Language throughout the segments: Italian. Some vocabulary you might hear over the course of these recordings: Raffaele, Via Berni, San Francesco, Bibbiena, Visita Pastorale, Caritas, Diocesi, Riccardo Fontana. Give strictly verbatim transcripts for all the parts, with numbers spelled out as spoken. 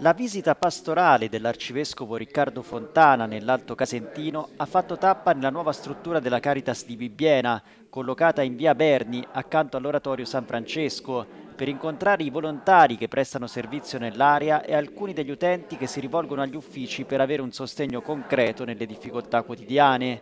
La visita pastorale dell'arcivescovo Riccardo Fontana nell'Alto Casentino ha fatto tappa nella nuova struttura della Caritas di Bibbiena, collocata in via Berni accanto all'oratorio San Francesco, per incontrare i volontari che prestano servizio nell'area e alcuni degli utenti che si rivolgono agli uffici per avere un sostegno concreto nelle difficoltà quotidiane.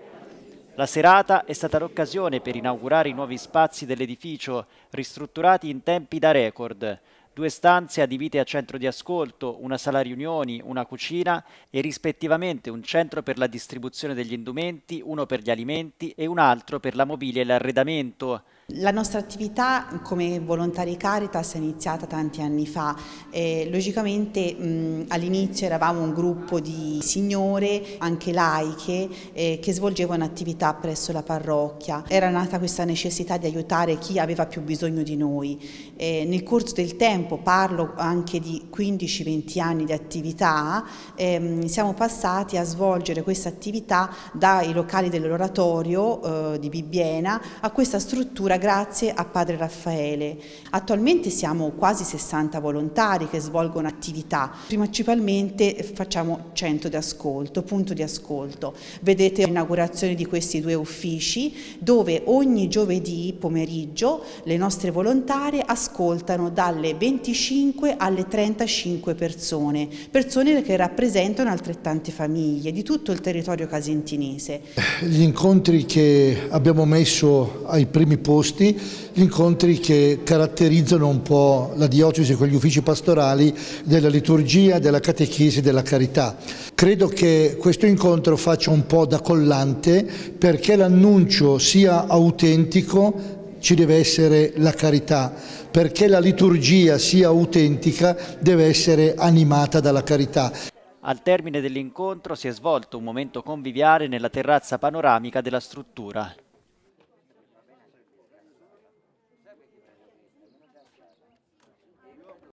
La serata è stata l'occasione per inaugurare i nuovi spazi dell'edificio, ristrutturati in tempi da record. Due stanze adibite a centro di ascolto, una sala riunioni, una cucina e rispettivamente un centro per la distribuzione degli indumenti, uno per gli alimenti e un altro per la mobilia e l'arredamento. La nostra attività come volontari Caritas è iniziata tanti anni fa. Eh, logicamente all'inizio eravamo un gruppo di signore, anche laiche, eh, che svolgevano attività presso la parrocchia. Era nata questa necessità di aiutare chi aveva più bisogno di noi. Eh, nel corso del tempo, parlo anche di quindici venti anni di attività, ehm, siamo passati a svolgere questa attività dai locali dell'oratorio eh, di Bibbiena a questa struttura grazie a padre Raffaele. Attualmente siamo quasi sessanta volontari che svolgono attività, principalmente facciamo centro di ascolto, punto di ascolto. Vedete l'inaugurazione di questi due uffici dove ogni giovedì pomeriggio le nostre volontarie ascoltano dalle venticinque alle trentacinque persone, persone che rappresentano altrettante famiglie di tutto il territorio casentinese. Gli incontri che abbiamo messo ai primi posti, gli incontri che caratterizzano un po' la diocesi con gli uffici pastorali della liturgia, della catechesi, della carità. Credo che questo incontro faccia un po' da collante perché l'annuncio sia autentico. Ci deve essere la carità, perché la liturgia sia autentica deve essere animata dalla carità. Al termine dell'incontro si è svolto un momento conviviale nella terrazza panoramica della struttura.